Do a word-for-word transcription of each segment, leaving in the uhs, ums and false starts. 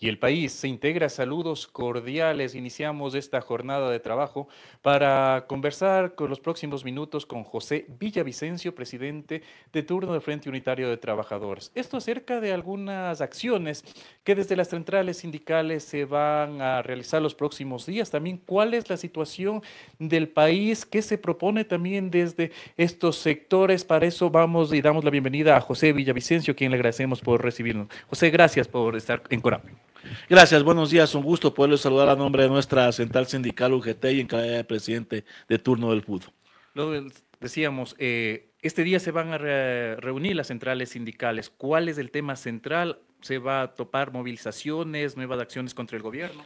y el país se integra. Saludos cordiales. Iniciamos esta jornada de trabajo para conversar con los próximos minutos con José Villavicencio, presidente de turno del Frente Unitario de Trabajadores. Esto acerca de algunas acciones que desde las centrales sindicales se van a realizar los próximos días. También, ¿cuál es la situación del país? ¿Qué se propone también desde estos sectores? Para eso vamos y damos la bienvenida a José Villavicencio, quien le agradecemos por recibirnos. José, gracias por estar en CORAPE. Gracias, buenos días, un gusto poderles saludar a nombre de nuestra central sindical U G T y en calidad de presidente de turno del F U T. Decíamos, eh, este día se van a re reunir las centrales sindicales. ¿Cuál es el tema central? ¿Se va a topar movilizaciones, nuevas acciones contra el gobierno?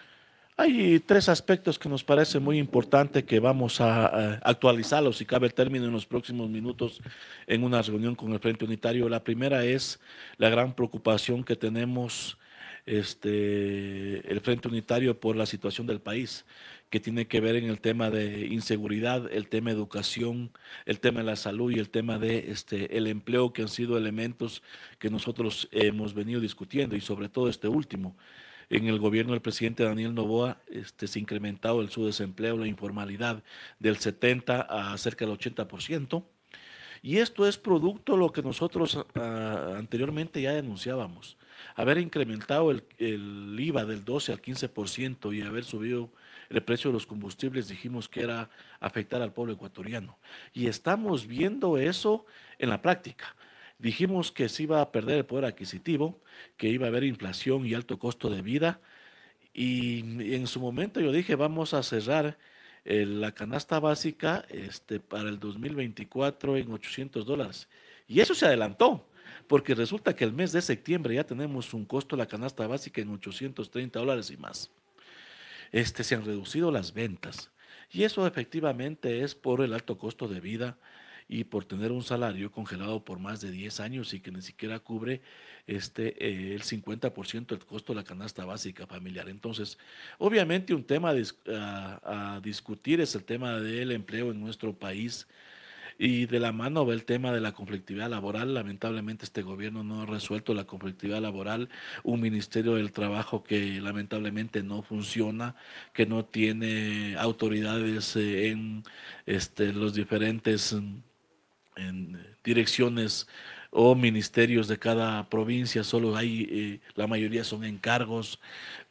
Hay tres aspectos que nos parece muy importante que vamos a, a actualizarlos, si cabe el término, en los próximos minutos en una reunión con el Frente Unitario. La primera es la gran preocupación que tenemos este, el Frente Unitario por la situación del país, que tiene que ver en el tema de inseguridad, el tema de educación, el tema de la salud y el tema de este el empleo, que han sido elementos que nosotros hemos venido discutiendo, y sobre todo este último. En el gobierno del presidente Daniel Novoa este, se ha incrementado el su desempleo, la informalidad, del setenta a cerca del ochenta por ciento. Y esto es producto de lo que nosotros uh, anteriormente ya denunciábamos. Haber incrementado el, el I V A del doce al quince por ciento y haber subido el precio de los combustibles, dijimos que era afectar al pueblo ecuatoriano. Y estamos viendo eso en la práctica. Dijimos que se iba a perder el poder adquisitivo, que iba a haber inflación y alto costo de vida. Y en su momento yo dije, vamos a cerrar eh, la canasta básica este, para el dos mil veinticuatro en ochocientos dólares. Y eso se adelantó, porque resulta que el mes de septiembre ya tenemos un costo de la canasta básica en ochocientos treinta dólares y más. Este, se han reducido las ventas. Y eso efectivamente es por el alto costo de vida y por tener un salario congelado por más de diez años y que ni siquiera cubre este, eh, el cincuenta por ciento del costo de la canasta básica familiar. Entonces, obviamente un tema a, a discutir es el tema del empleo en nuestro país, y de la mano va el tema de la conflictividad laboral. Lamentablemente este gobierno no ha resuelto la conflictividad laboral, un ministerio del trabajo que lamentablemente no funciona, que no tiene autoridades en este, los diferentes en direcciones o ministerios de cada provincia. Solo hay, eh, la mayoría son encargos,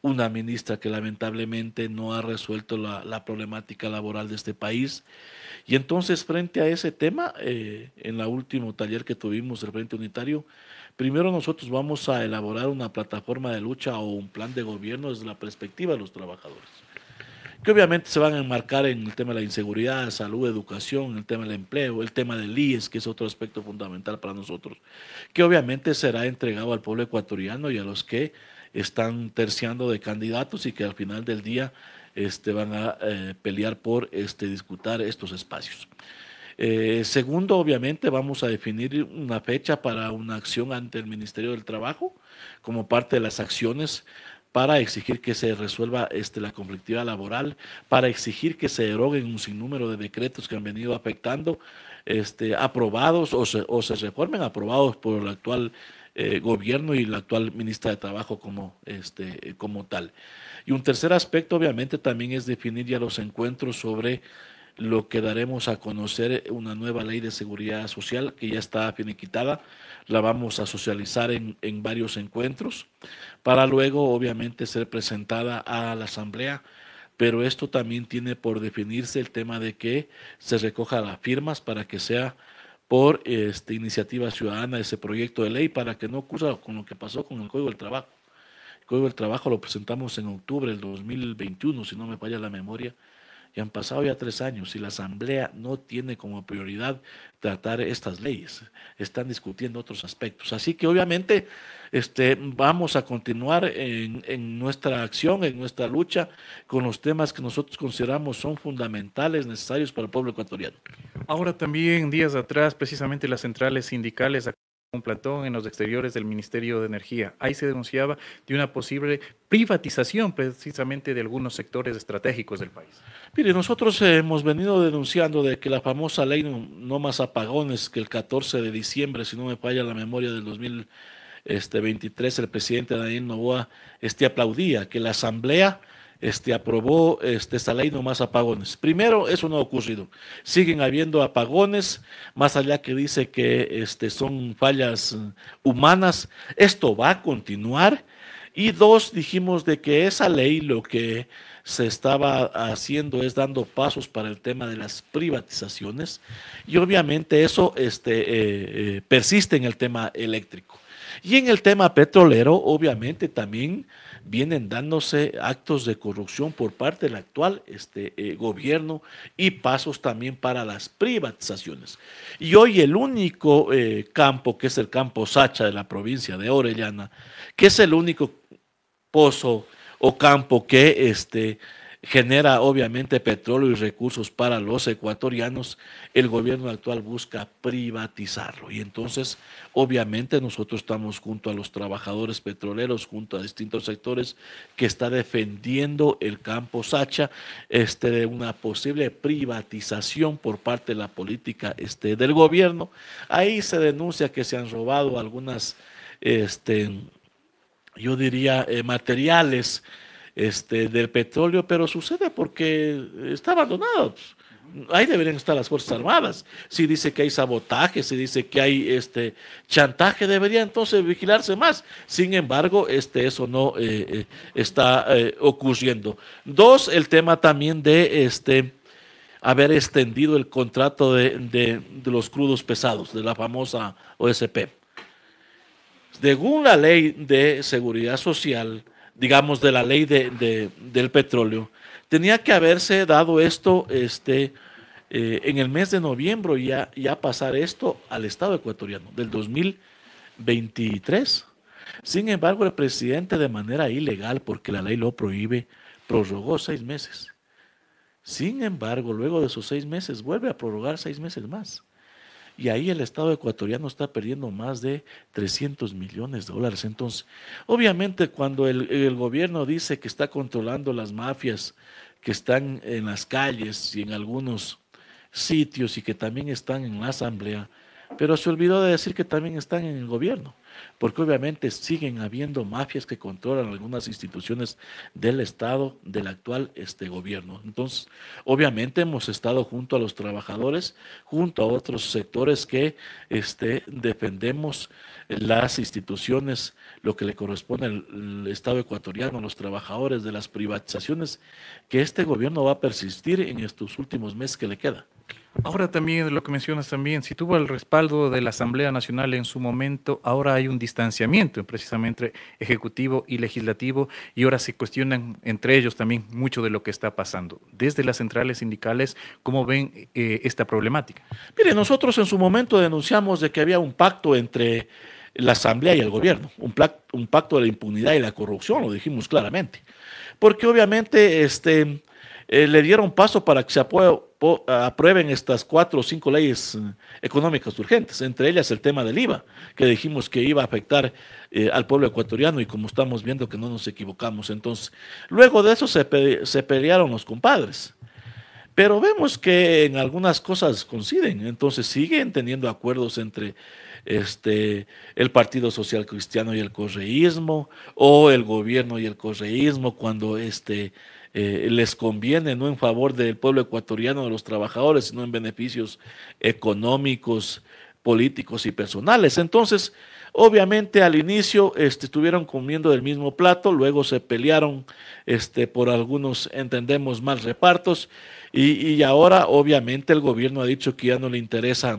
una ministra que lamentablemente no ha resuelto la, la problemática laboral de este país. Y entonces, frente a ese tema, eh, en el último taller que tuvimos el Frente Unitario, primero nosotros vamos a elaborar una plataforma de lucha o un plan de gobierno desde la perspectiva de los trabajadores, que obviamente se van a enmarcar en el tema de la inseguridad, salud, educación, el tema del empleo, el tema del I E S S, que es otro aspecto fundamental para nosotros, que obviamente será entregado al pueblo ecuatoriano y a los que están terciando de candidatos y que al final del día este, van a eh, pelear por este, disputar estos espacios. Eh, segundo, obviamente vamos a definir una fecha para una acción ante el Ministerio del Trabajo como parte de las acciones para exigir que se resuelva este, la conflictividad laboral, para exigir que se deroguen un sinnúmero de decretos que han venido afectando, este, aprobados o se, o se reformen, aprobados por el actual eh, gobierno y la actual ministra de Trabajo como, este, como tal. Y un tercer aspecto, obviamente, también es definir ya los encuentros sobre lo que daremos a conocer, una nueva ley de seguridad social que ya está finiquitada. La vamos a socializar en, en varios encuentros para luego obviamente ser presentada a la asamblea, pero esto también tiene por definirse el tema de que se recoja las firmas para que sea por este, iniciativa ciudadana ese proyecto de ley, para que no ocurra con lo que pasó con el Código del Trabajo. El Código del Trabajo lo presentamos en octubre del dos mil veintiuno, si no me falla la memoria. Y han pasado ya tres años y la Asamblea no tiene como prioridad tratar estas leyes. Están discutiendo otros aspectos. Así que obviamente este, vamos a continuar en, en nuestra acción, en nuestra lucha, con los temas que nosotros consideramos son fundamentales, necesarios para el pueblo ecuatoriano. Ahora también, días atrás, precisamente las centrales sindicales un platón en los exteriores del Ministerio de Energía. Ahí se denunciaba de una posible privatización precisamente de algunos sectores estratégicos del país. Mire, nosotros hemos venido denunciando de que la famosa ley no, no más apagones, que el catorce de diciembre, si no me falla la memoria, del 2000 este, veintitrés, el presidente Daniel Novoa este, aplaudía que la Asamblea este, aprobó este, esta ley, no más apagones. Primero, eso no ha ocurrido. Siguen habiendo apagones, más allá que dice que este, son fallas humanas. Esto va a continuar. Y dos, dijimos de que esa ley lo que se estaba haciendo es dando pasos para el tema de las privatizaciones y obviamente eso este, eh, eh, persiste en el tema eléctrico. Y en el tema petrolero, obviamente también vienen dándose actos de corrupción por parte del actual este, eh, gobierno y pasos también para las privatizaciones. Y hoy el único eh, campo, que es el campo Sacha de la provincia de Orellana, que es el único pozo o campo que este, genera obviamente petróleo y recursos para los ecuatorianos, el gobierno actual busca privatizarlo. Y entonces, obviamente, nosotros estamos junto a los trabajadores petroleros, junto a distintos sectores que está defendiendo el campo Sacha este, de una posible privatización por parte de la política este, del gobierno. Ahí se denuncia que se han robado algunas, este, yo diría, eh, materiales, Este, del petróleo, pero sucede porque está abandonado. Ahí deberían estar las Fuerzas Armadas. Si dice que hay sabotaje, si dice que hay este chantaje, debería entonces vigilarse más. Sin embargo, este, eso no eh, está eh, ocurriendo. Dos, el tema también de este haber extendido el contrato de, de, de los crudos pesados, de la famosa O S P. Según la ley de seguridad social, digamos, de la ley de, de, del petróleo, tenía que haberse dado esto este, eh, en el mes de noviembre y ya, ya pasar esto al Estado ecuatoriano del dos mil veintitrés. Sin embargo, el presidente, de manera ilegal, porque la ley lo prohíbe, prorrogó seis meses. Sin embargo, luego de esos seis meses, vuelve a prorrogar seis meses más. Y ahí el Estado ecuatoriano está perdiendo más de trescientos millones de dólares. Entonces, obviamente cuando el, el gobierno dice que está controlando las mafias que están en las calles y en algunos sitios y que también están en la Asamblea, pero se olvidó de decir que también están en el gobierno, porque obviamente siguen habiendo mafias que controlan algunas instituciones del Estado, del actual este gobierno. Entonces, obviamente hemos estado junto a los trabajadores, junto a otros sectores que este, defendemos las instituciones, lo que le corresponde al Estado ecuatoriano, a los trabajadores, de las privatizaciones, que este gobierno va a persistir en estos últimos meses que le queda. Ahora también, lo que mencionas también, si tuvo el respaldo de la Asamblea Nacional en su momento, ahora hay un distanciamiento precisamente ejecutivo y legislativo y ahora se cuestionan entre ellos también mucho de lo que está pasando. Desde las centrales sindicales, ¿cómo ven eh, esta problemática? Mire, nosotros en su momento denunciamos de que había un pacto entre la Asamblea y el gobierno, un, un pacto de la impunidad y la corrupción, lo dijimos claramente, porque obviamente este, eh, le dieron paso para que se apruebe aprueben estas cuatro o cinco leyes económicas urgentes, entre ellas el tema del I V A, que dijimos que iba a afectar eh, al pueblo ecuatoriano y como estamos viendo que no nos equivocamos. Entonces, luego de eso se, pe se pelearon los compadres, pero vemos que en algunas cosas coinciden, entonces siguen teniendo acuerdos entre este, el Partido Social Cristiano y el correísmo, o el gobierno y el correísmo cuando este Eh, les conviene, no en favor del pueblo ecuatoriano, de los trabajadores, sino en beneficios económicos, políticos y personales. Entonces, obviamente al inicio este, estuvieron comiendo del mismo plato, luego se pelearon este, por algunos, entendemos, mal repartos y, y ahora obviamente el gobierno ha dicho que ya no le interesa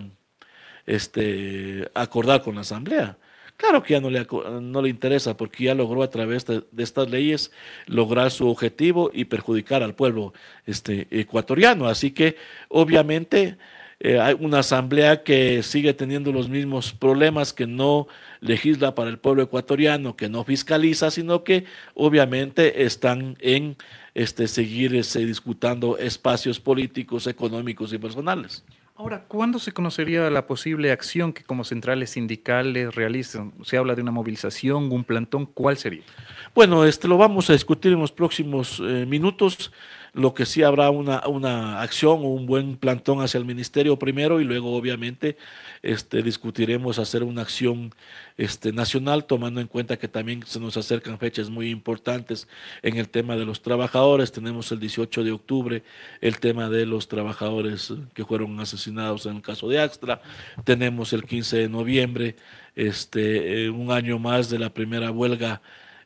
este, acordar con la Asamblea. Claro que ya no le, no le interesa porque ya logró a través de, de estas leyes lograr su objetivo y perjudicar al pueblo este, ecuatoriano. Así que obviamente eh, hay una asamblea que sigue teniendo los mismos problemas, que no legisla para el pueblo ecuatoriano, que no fiscaliza, sino que obviamente están en este, seguirse disputando espacios políticos, económicos y personales. Ahora, ¿cuándo se conocería la posible acción que como centrales sindicales realizan? ¿Se habla de una movilización, un plantón? ¿Cuál sería? Bueno, este, lo vamos a discutir en los próximos eh, minutos. Lo que sí habrá una, una acción o un buen plantón hacia el ministerio primero, y luego obviamente este, discutiremos hacer una acción este, nacional, tomando en cuenta que también se nos acercan fechas muy importantes en el tema de los trabajadores. Tenemos el dieciocho de octubre el tema de los trabajadores que fueron asesinados en el caso de Axtra, tenemos el quince de noviembre este, un año más de la primera huelga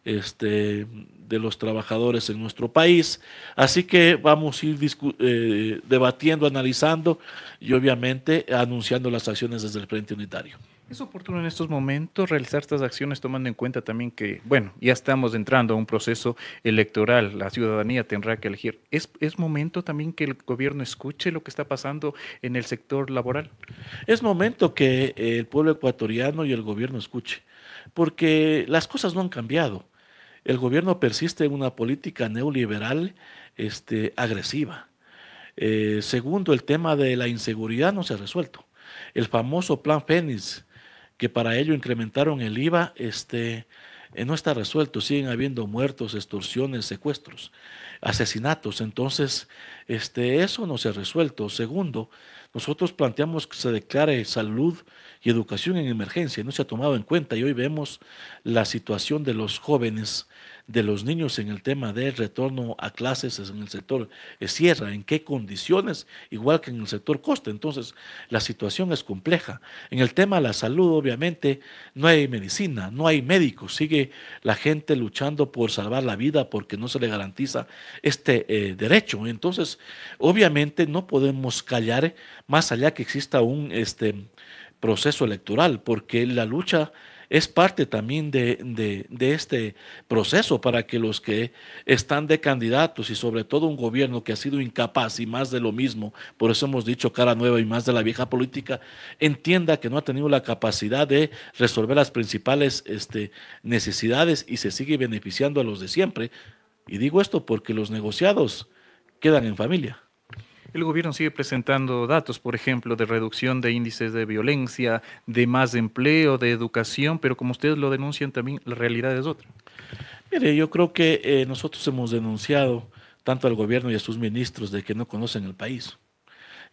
Este, de los trabajadores en nuestro país. Así que vamos a ir discu eh, debatiendo, analizando y obviamente anunciando las acciones desde el Frente Unitario. ¿Es oportuno en estos momentos realizar estas acciones tomando en cuenta también que, bueno, ya estamos entrando a un proceso electoral, la ciudadanía tendrá que elegir? ¿Es, es momento también que el gobierno escuche lo que está pasando en el sector laboral? Es momento que el pueblo ecuatoriano y el gobierno escuche, porque las cosas no han cambiado. El gobierno persiste en una política neoliberal este, agresiva. Eh, segundo, el tema de la inseguridad no se ha resuelto. El famoso Plan Fénix, que para ello incrementaron el I V A, este, eh, no está resuelto. Siguen habiendo muertos, extorsiones, secuestros, asesinatos. Entonces, este, eso no se ha resuelto. Segundo, nosotros planteamos que se declare salud y educación en emergencia. No se ha tomado en cuenta, y hoy vemos la situación de los jóvenes, de los niños en el tema del retorno a clases en el sector sierra, en qué condiciones, igual que en el sector costa. Entonces, la situación es compleja. En el tema de la salud, obviamente, no hay medicina, no hay médicos, sigue la gente luchando por salvar la vida porque no se le garantiza este eh, derecho. Entonces, obviamente, no podemos callar más allá que exista un este, proceso electoral, porque la lucha es parte también de, de, de este proceso para que los que están de candidatos, y sobre todo un gobierno que ha sido incapaz y más de lo mismo, por eso hemos dicho cara nueva y más de la vieja política, entienda que no ha tenido la capacidad de resolver las principales este, necesidades y se sigue beneficiando a los de siempre. Y digo esto porque los negociados quedan en familia. El gobierno sigue presentando datos, por ejemplo, de reducción de índices de violencia, de más empleo, de educación, pero como ustedes lo denuncian también, la realidad es otra. Mire, yo creo que eh, nosotros hemos denunciado tanto al gobierno y a sus ministros de que no conocen el país.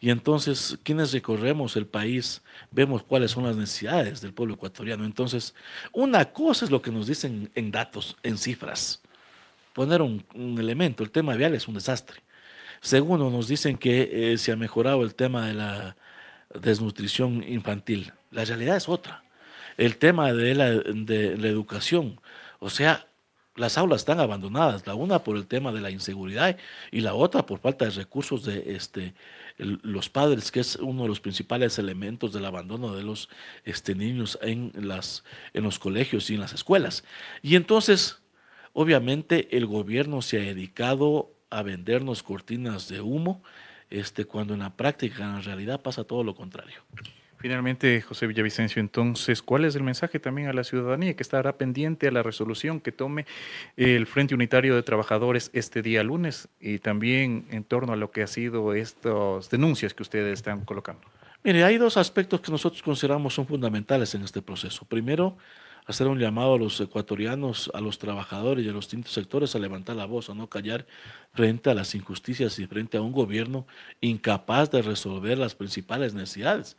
Y entonces, quienes recorremos el país, vemos cuáles son las necesidades del pueblo ecuatoriano. Entonces, una cosa es lo que nos dicen en datos, en cifras. Poner un, un elemento, el tema vial es un desastre. Segundo, nos dicen que eh, se ha mejorado el tema de la desnutrición infantil. La realidad es otra. El tema de la, de la educación, o sea, las aulas están abandonadas, la una por el tema de la inseguridad y la otra por falta de recursos de este, el, los padres, que es uno de los principales elementos del abandono de los este, niños en, las, en los colegios y en las escuelas. Y entonces, obviamente, el gobierno se ha dedicado a vendernos cortinas de humo, este, cuando en la práctica, en la realidad, pasa todo lo contrario. Finalmente, José Villavicencio, entonces, ¿cuál es el mensaje también a la ciudadanía que estará pendiente a la resolución que tome el Frente Unitario de Trabajadores este día lunes, y también en torno a lo que ha sido estas denuncias que ustedes están colocando? Mire, hay dos aspectos que nosotros consideramos son fundamentales en este proceso. Primero, hacer un llamado a los ecuatorianos, a los trabajadores y a los distintos sectores a levantar la voz, a no callar frente a las injusticias y frente a un gobierno incapaz de resolver las principales necesidades,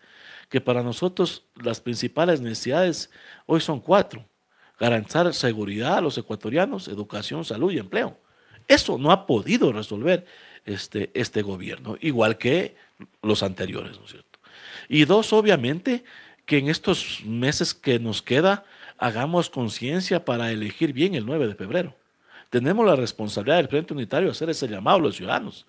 que para nosotros las principales necesidades hoy son cuatro: garantizar seguridad a los ecuatorianos, educación, salud y empleo. Eso no ha podido resolver este, este gobierno, igual que los anteriores, ¿no es cierto? Y dos, obviamente, que en estos meses que nos queda, hagamos conciencia para elegir bien el nueve de febrero. Tenemos la responsabilidad del Frente Unitario de hacer ese llamado a los ciudadanos,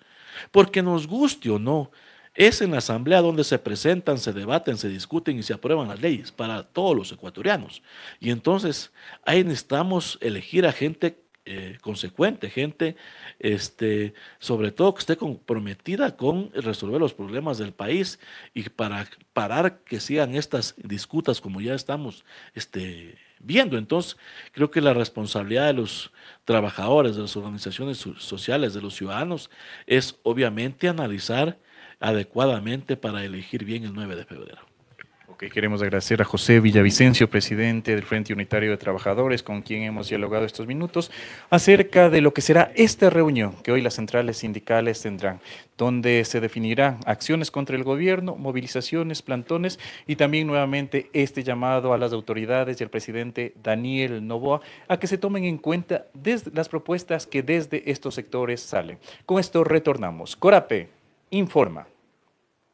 porque nos guste o no, es en la asamblea donde se presentan, se debaten, se discuten y se aprueban las leyes para todos los ecuatorianos. Y entonces ahí necesitamos elegir a gente eh, consecuente, gente este, sobre todo que esté comprometida con resolver los problemas del país, y para parar que sigan estas disputas como ya estamos este, viendo. Entonces, creo que la responsabilidad de los trabajadores, de las organizaciones sociales, de los ciudadanos, es obviamente analizar adecuadamente para elegir bien el nueve de febrero. Ok, queremos agradecer a José Villavicencio, presidente del Frente Unitario de Trabajadores, con quien hemos dialogado estos minutos acerca de lo que será esta reunión que hoy las centrales sindicales tendrán, donde se definirán acciones contra el gobierno, movilizaciones, plantones y también nuevamente este llamado a las autoridades y al presidente Daniel Novoa a que se tomen en cuenta desde las propuestas que desde estos sectores salen. Con esto retornamos. CORAPE informa.